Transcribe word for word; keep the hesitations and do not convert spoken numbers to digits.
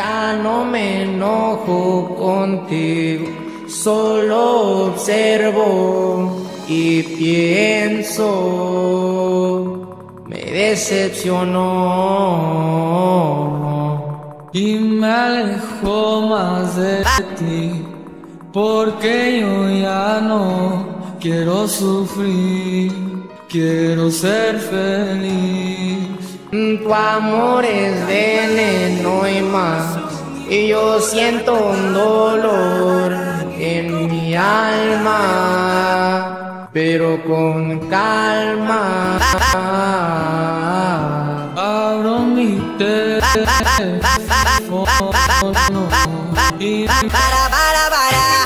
Ya no me enojo contigo, solo observo y pienso. Me decepcionó y me alejó más de ti, porque yo ya no quiero sufrir, quiero ser feliz. Tu amor es veneno y más, y yo siento un dolor en mi alma, pero con calma. Abro mi teléfono y para para para